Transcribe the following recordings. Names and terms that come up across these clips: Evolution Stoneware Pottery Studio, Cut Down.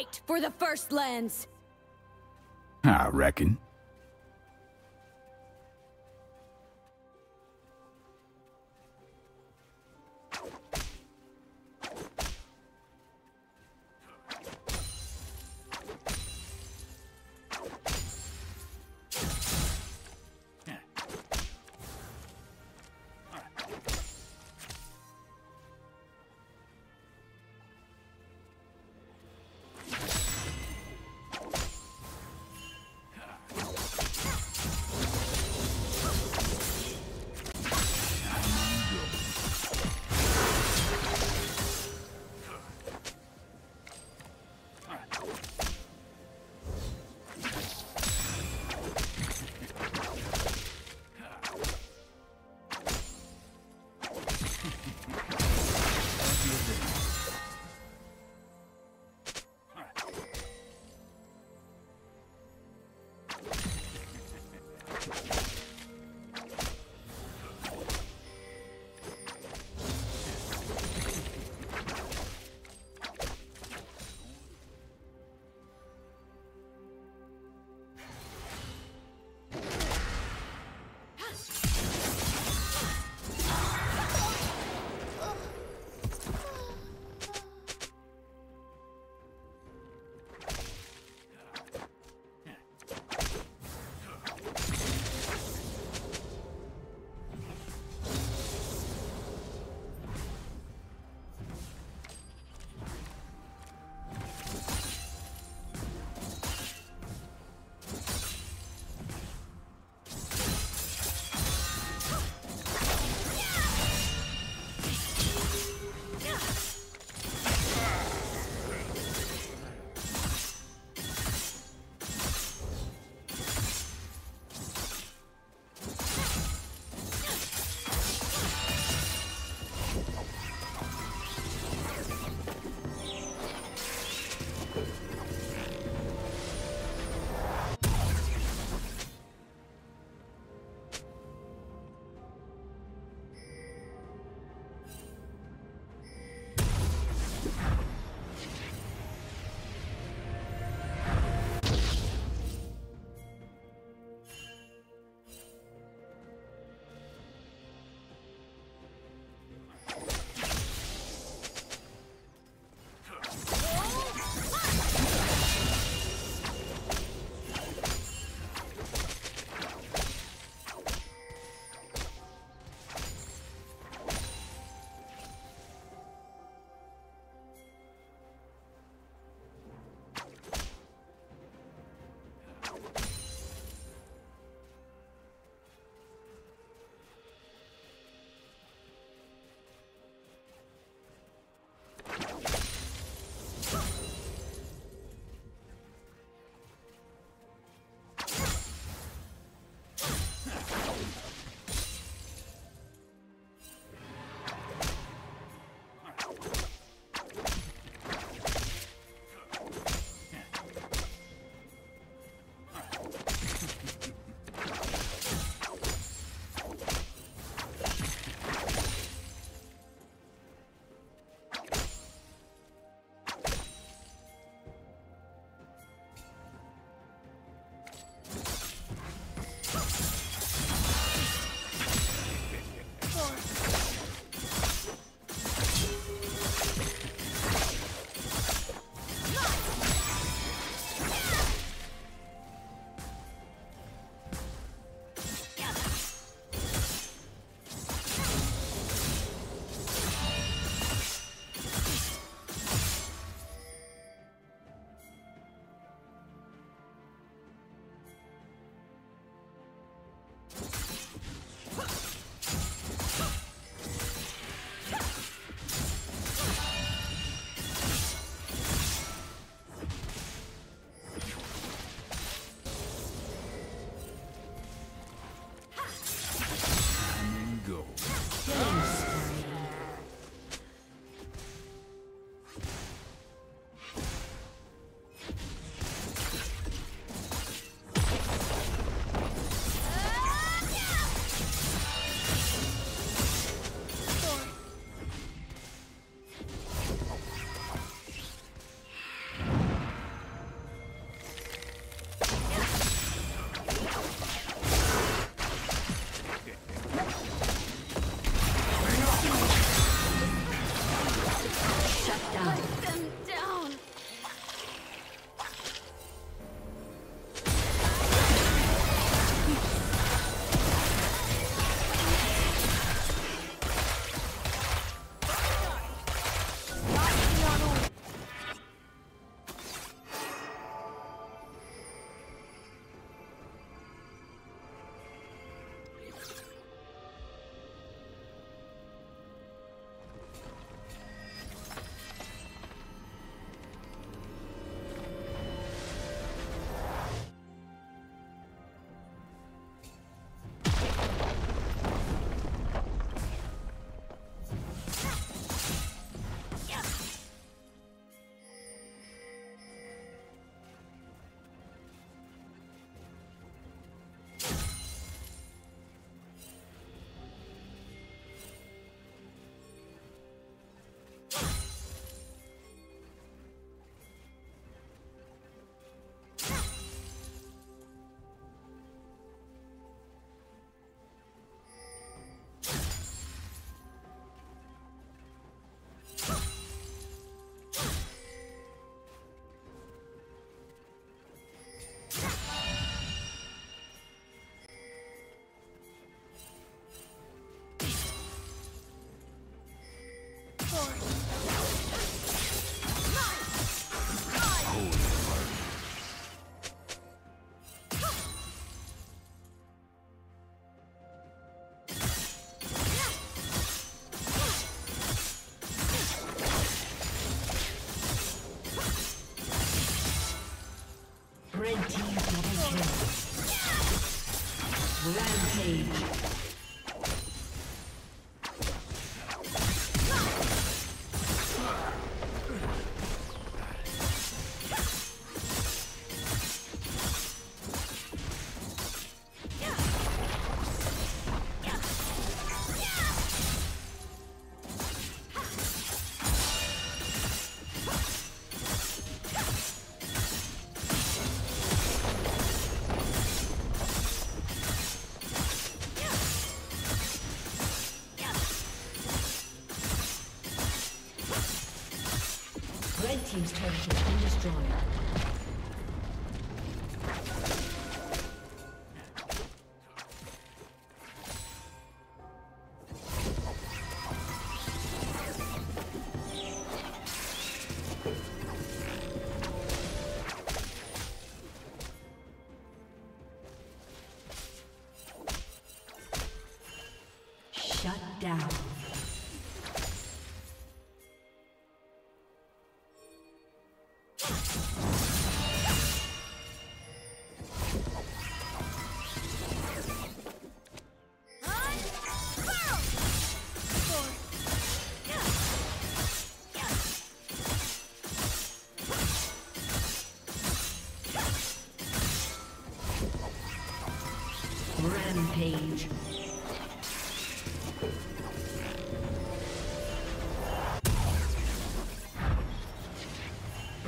Fight for the first lens! I reckon. Red team double kill. Rampage. Team's turret has been destroyed. Rampage.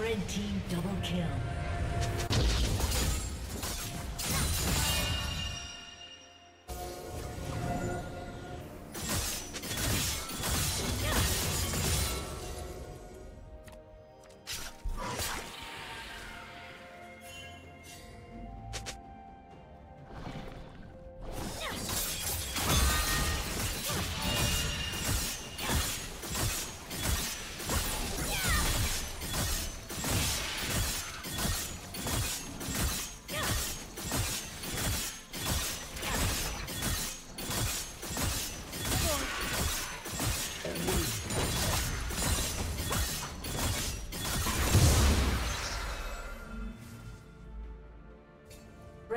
Red team double kill.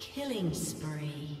Killing spree.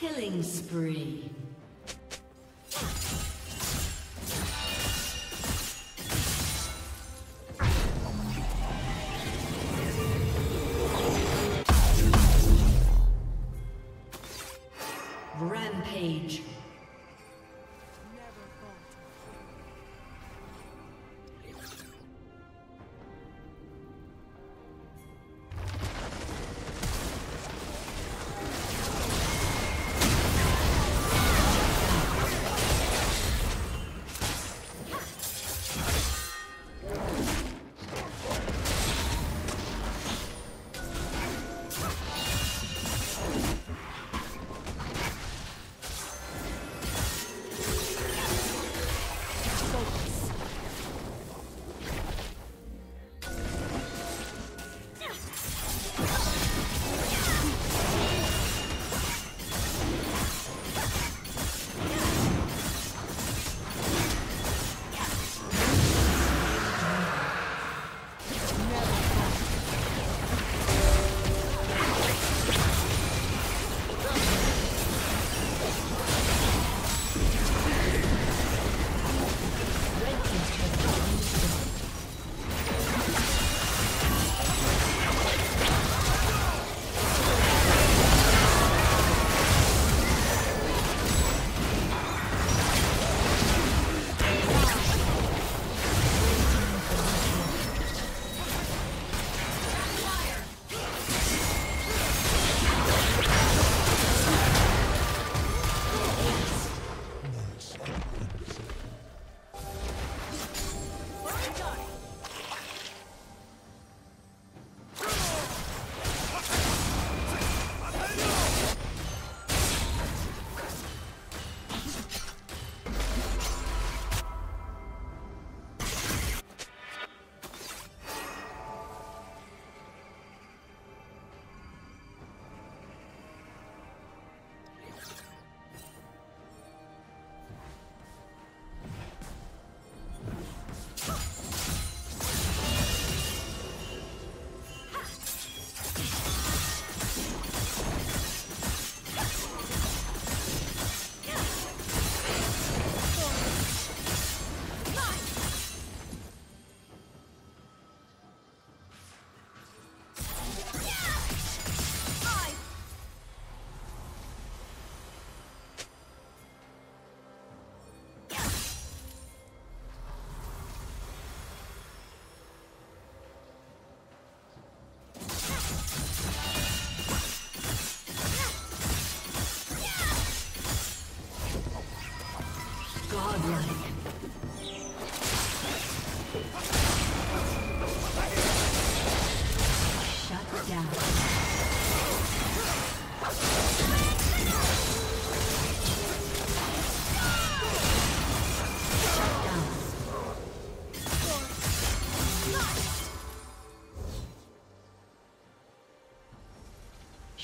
Killing spree. Rampage.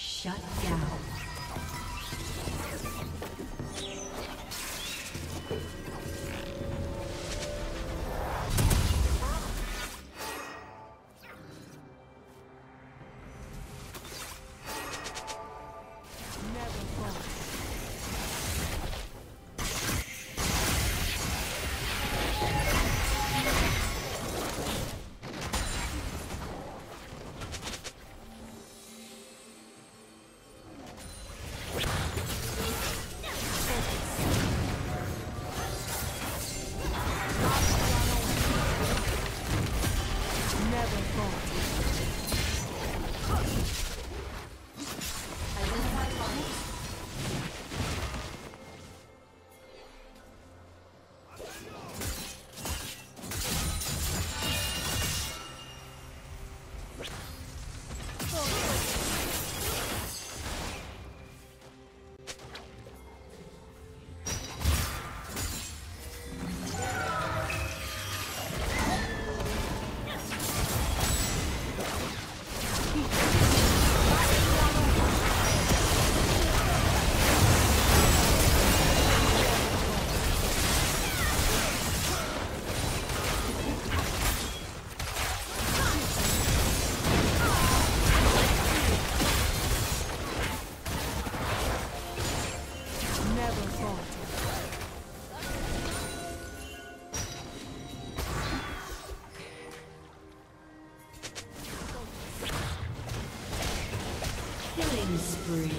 Shut down. spree.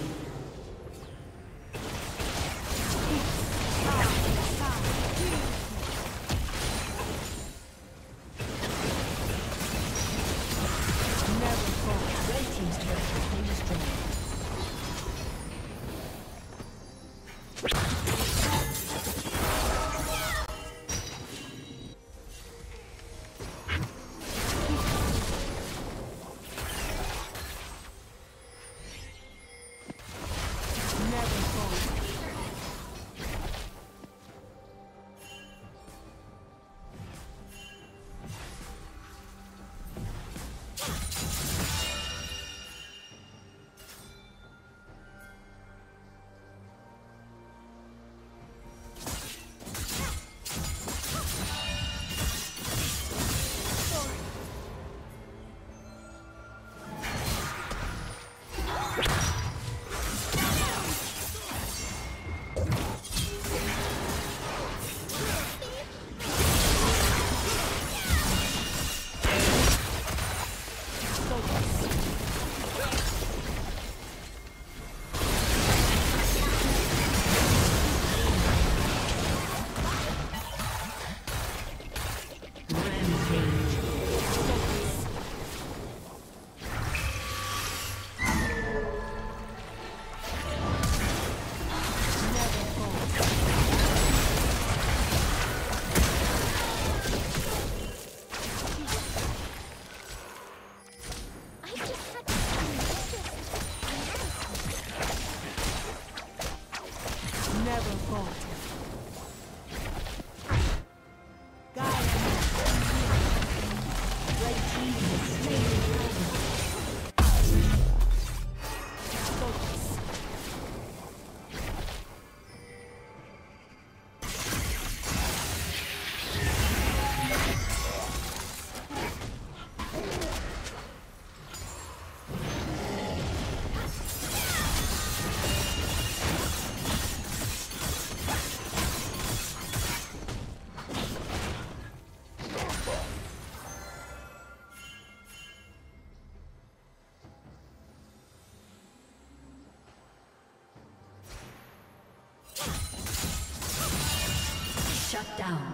Shut down.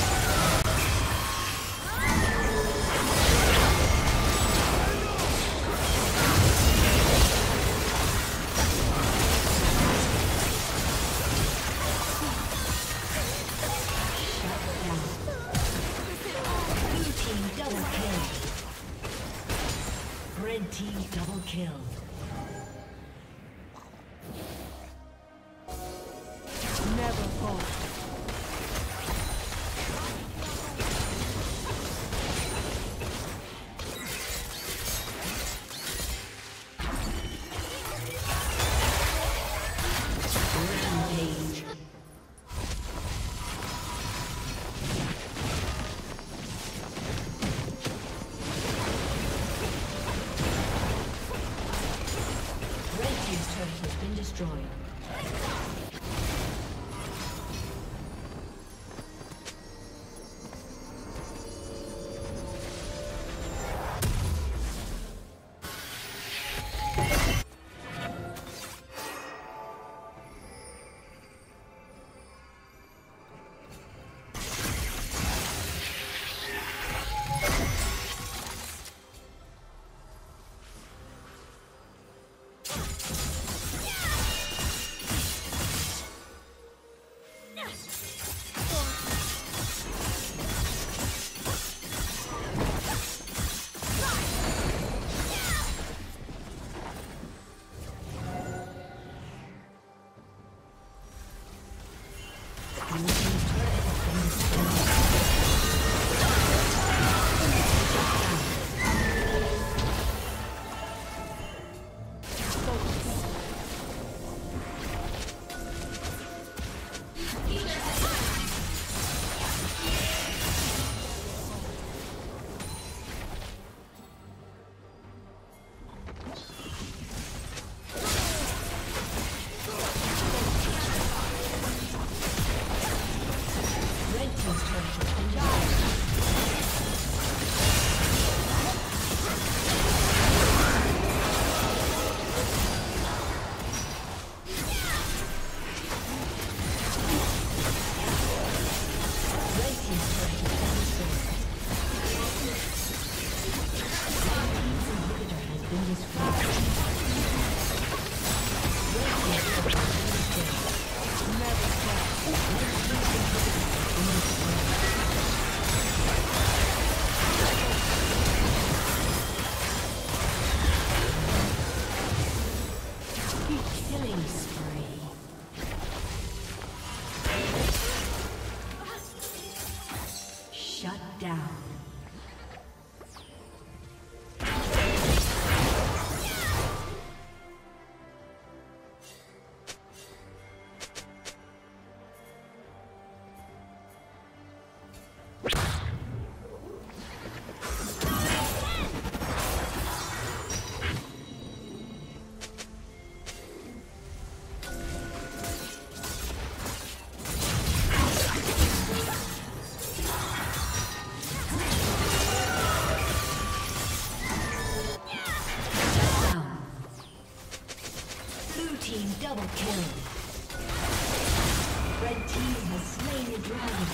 Double kill. Red team has slain the dragon.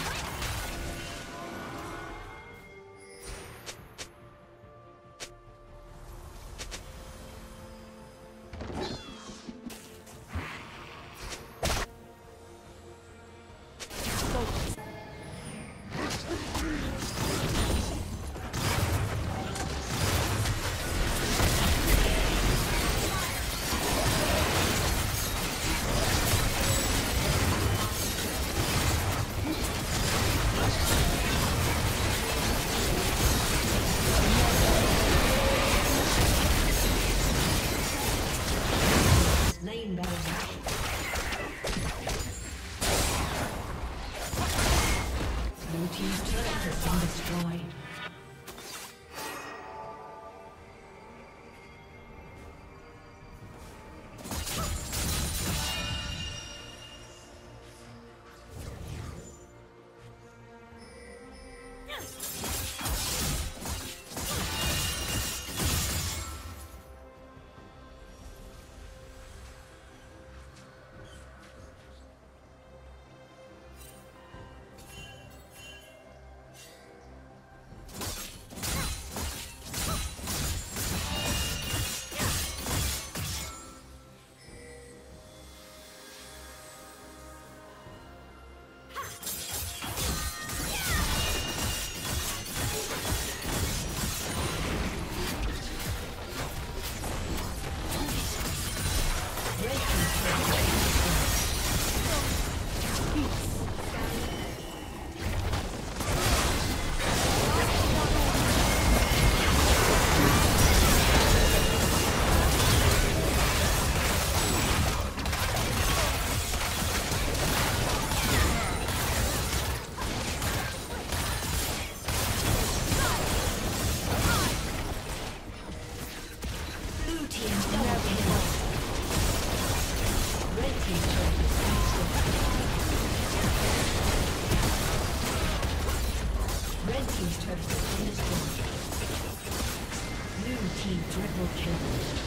Team triple kill.